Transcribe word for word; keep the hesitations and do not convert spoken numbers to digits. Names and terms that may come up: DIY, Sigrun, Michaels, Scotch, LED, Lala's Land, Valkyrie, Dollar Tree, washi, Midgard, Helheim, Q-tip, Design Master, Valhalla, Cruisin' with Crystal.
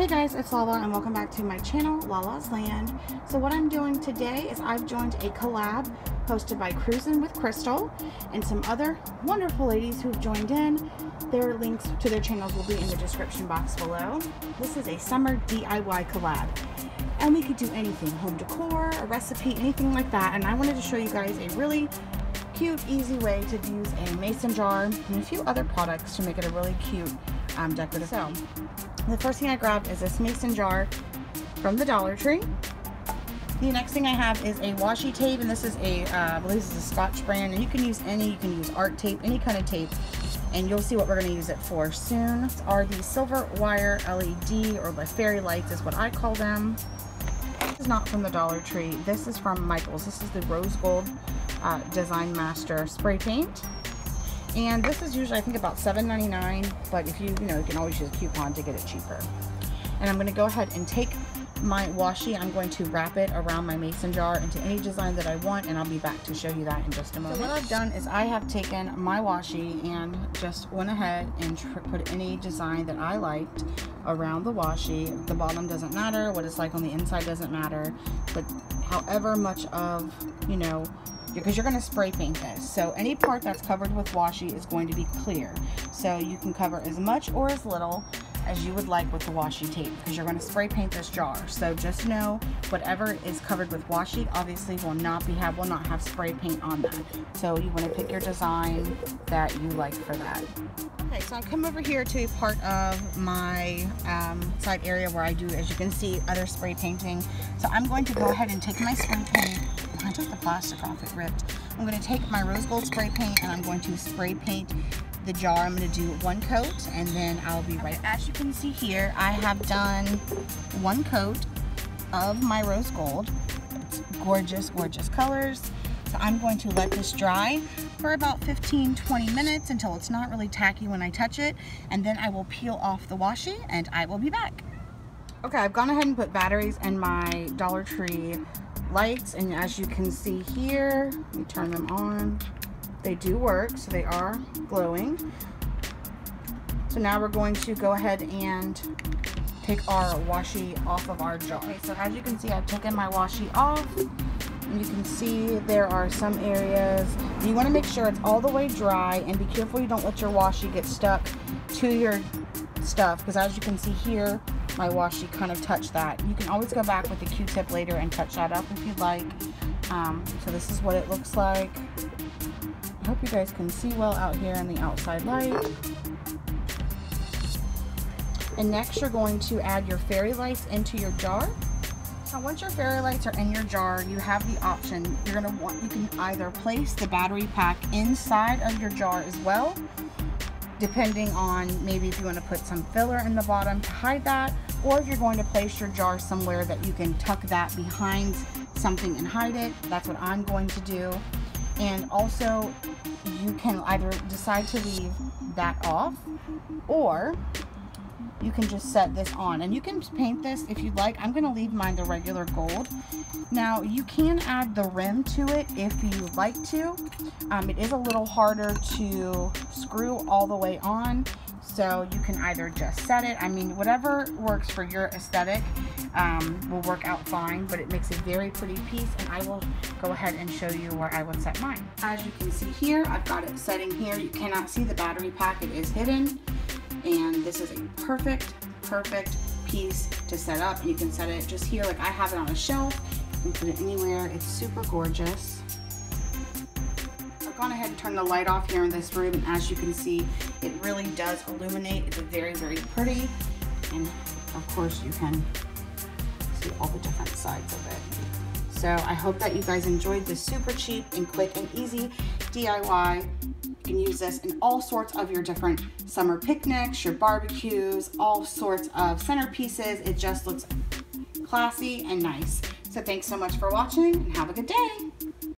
Hey guys, it's Lala and welcome back to my channel, Lala's Land. So what I'm doing today is I've joined a collab hosted by Cruisin' with Crystal and some other wonderful ladies who've joined in. Their links to their channels will be in the description box below. This is a summer D I Y collab. And we could do anything, home decor, a recipe, anything like that. And I wanted to show you guys a really cute, easy way to use a mason jar and a few other products to make it a really cute um, decorative. So the first thing I grabbed is this mason jar from the Dollar Tree. The next thing I have is a washi tape, and this is a, uh, I believe this is a Scotch brand, and you can use any, you can use art tape, any kind of tape, and you'll see what we're going to use it for soon. These are the silver wire L E D, or the fairy lights is what I call them. This is not from the Dollar Tree, this is from Michaels. This is the rose gold uh, Design Master spray paint. And this is usually, I think, about seven ninety-nine, but if you, you know, you can always use a coupon to get it cheaper. And I'm going to go ahead and take my washi. I'm going to wrap it around my mason jar into any design that I want, and I'll be back to show you that in just a moment. So what I've done is I have taken my washi and just went ahead and put any design that I liked around the washi. The bottom doesn't matter, what it's like on the inside doesn't matter, but however much of, you know, because you're going to spray paint this, so any part that's covered with washi is going to be clear, so you can cover as much or as little as you would like with the washi tape, because you're going to spray paint this jar. So just know whatever is covered with washi obviously will not be have will not have spray paint on that, so you want to pick your design that you like for that. Okay, so I'll come over here to a part of my um, side area where I do, as you can see, other spray painting. So I'm going to go ahead and take my spray paint. I took the plastic off, it ripped. I'm going to take my rose gold spray paint and I'm going to spray paint the jar. I'm going to do one coat and then I'll be right back. As you can see here, I have done one coat of my rose gold. It's gorgeous, gorgeous colors. So I'm going to let this dry for about fifteen to twenty minutes until it's not really tacky when I touch it, and then I will peel off the washi and I will be back. Okay, I've gone ahead and put batteries in my Dollar Tree lights, and as you can see here, let me turn them on. They do work, so they are glowing. So now we're going to go ahead and take our washi off of our jar. Okay, so as you can see, I've taken my washi off, and you can see there are some areas. You want to make sure it's all the way dry, and be careful you don't let your washi get stuck to your stuff, because as you can see here, my washi kind of touched that. You can always go back with the Q-tip later and touch that up if you'd like. Um, so this is what it looks like. I hope you guys can see well out here in the outside light. And next you're going to add your fairy lights into your jar. Now once your fairy lights are in your jar, you have the option. You're going to want, you can either place the battery pack inside of your jar as well, depending on maybe if you want to put some filler in the bottom to hide that, or if you're going to place your jar somewhere that you can tuck that behind something and hide it. That's what I'm going to do. And also you can either decide to leave that off, or you can just set this on, and you can paint this if you'd like. I'm going to leave mine the regular gold. Now you can add the rim to it if you like to. Um, it is a little harder to screw all the way on, so you can either just set it. I mean, whatever works for your aesthetic um, will work out fine, but it makes a very pretty piece, and I will go ahead and show you where I would set mine. As you can see here, I've got it setting here. You cannot see the battery pack, it is hidden. And this is a perfect, perfect piece to set up. You can set it just here, like I have it on a shelf, and put it anywhere. It's super gorgeous. I've gone ahead and turned the light off here in this room, and as you can see, it really does illuminate. It's very, very pretty, and of course you can see all the different sides of it. So I hope that you guys enjoyed this super cheap and quick and easy D I Y. You can use this in all sorts of your different summer picnics, your barbecues, all sorts of centerpieces. It just looks classy and nice. So thanks so much for watching and have a good day.